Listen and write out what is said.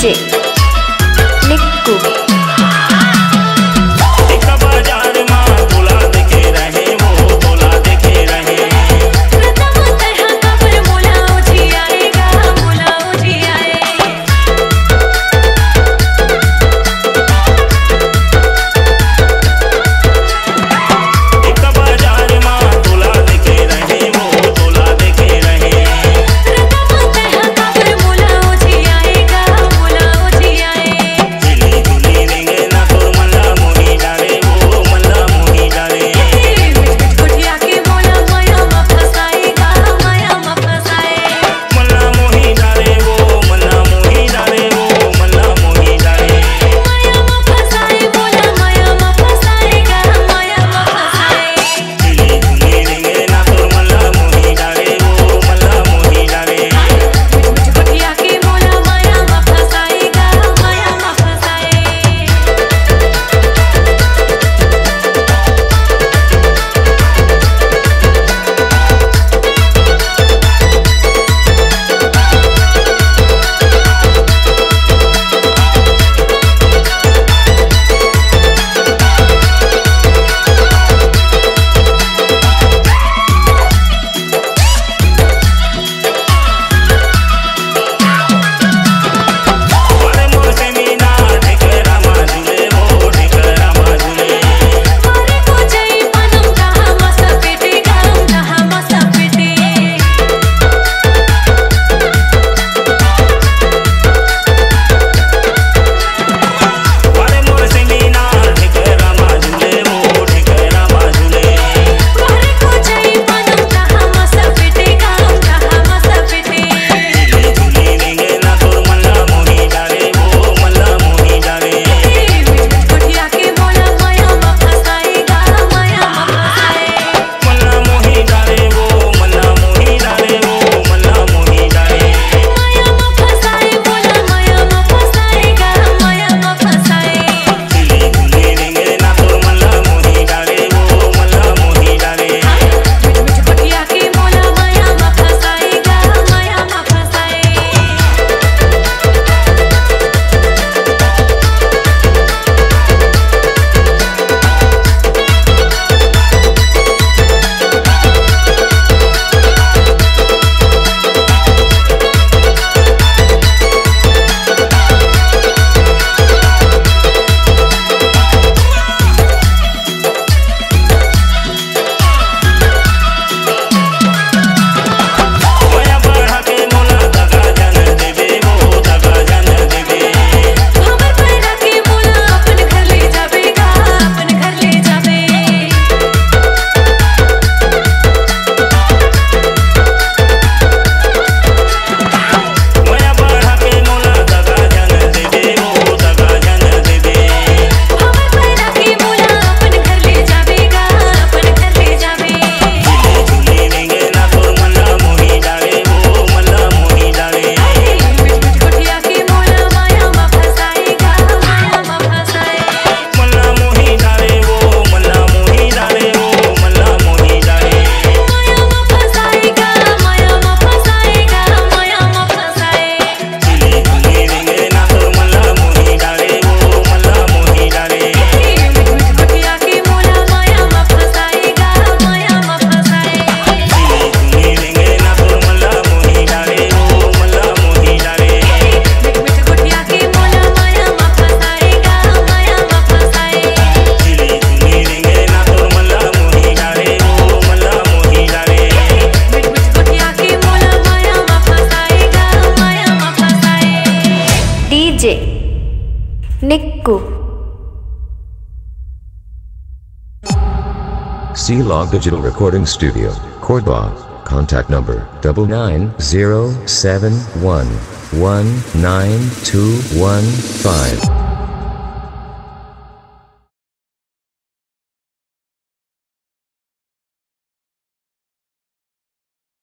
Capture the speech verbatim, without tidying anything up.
DJ Nikku Nikku C-Log Digital Recording Studio, Korba. Contact number double nine zero seven one one nine two one five.